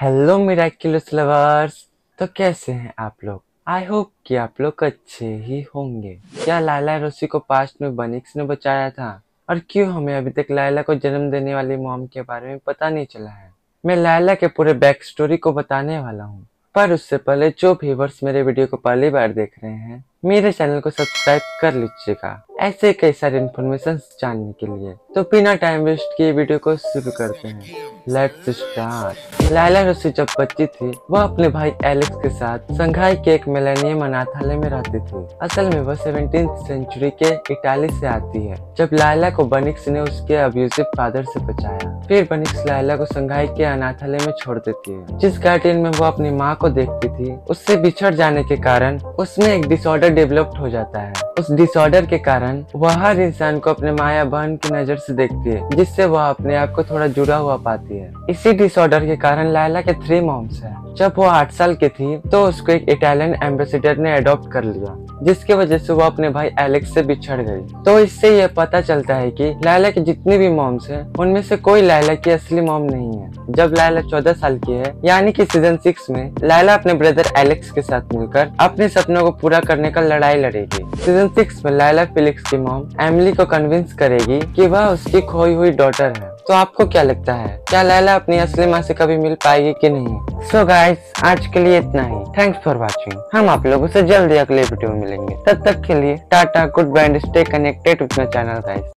Hello Miraculous lovers, तो कैसे हैं आप लोग। आई होप कि आप लोग अच्छे ही होंगे। क्या लायला रोसी को पास्ट में बनिक्स ने बचाया था और क्यों हमें अभी तक लायला को जन्म देने वाली मॉम के बारे में पता नहीं चला है। मैं लायला के पूरे बैक स्टोरी को बताने वाला हूँ, पर उससे पहले जो व्यूवर्स मेरे वीडियो को पहली बार देख रहे हैं, मेरे चैनल को सब्सक्राइब कर लीजिएगा ऐसे कई सारे इन्फॉर्मेशन जानने के लिए। तो बिना टाइम वेस्ट किए वीडियो को शुरू करते हैं। Let's start. लायला रोसी जब बच्ची थी, वह अपने भाई एलेक्स के साथ शंघाई के एक मिलेनियम अनाथालय में रहती थी। असल में वह 17वीं सेंचुरी के इटाली से आती है। जब लायला को बनिक्स ने उसके अब्यूजिव फादर से बचाया, फिर बनिक्स लायला को शंघाई के अनाथालय में छोड़ देती है। जिस गार्डन में वह अपनी माँ को देखती थी, उससे बिछड़ जाने के कारण उसमें एक डिसऑर्डर डेवलप्ड हो जाता है। उस डिसऑर्डर के कारण वह हर इंसान को अपने माँ या बहन की नजर से देखती है, जिससे वह अपने आप को थोड़ा जुड़ा हुआ पाती है। इसी डिसऑर्डर के कारण लायला के 3 मॉम्स हैं। जब वो 8 साल की थी तो उसको एक इटालियन एम्बेसडर ने अडॉप्ट कर लिया, जिसके वजह से वो अपने भाई एलेक्स से बिछड़ गई। तो इससे यह पता चलता है कि लायला के जितने भी मॉम्स हैं, उनमें से कोई लायला की असली मॉम नहीं है। जब लायला 14 साल की है, यानी कि सीजन 6 में लायला अपने ब्रदर एलेक्स के साथ मिलकर अपने सपनों को पूरा करने का लड़ाई लड़ेगी। सीजन 6 में लायला फिलिप्स की मॉम एमिली को कन्विंस करेगी कि वह उसकी खोई हुई डॉटर है। तो आपको क्या लगता है, क्या लायला अपनी असली माँ से कभी मिल पाएगी कि नहीं। सो गाइस, आज के लिए इतना ही। Thanks for watching. हम आप लोगों से जल्दी अगले वीडियो में मिलेंगे। तब तक के लिए टाटा, good bye and stay connected with my channel guys.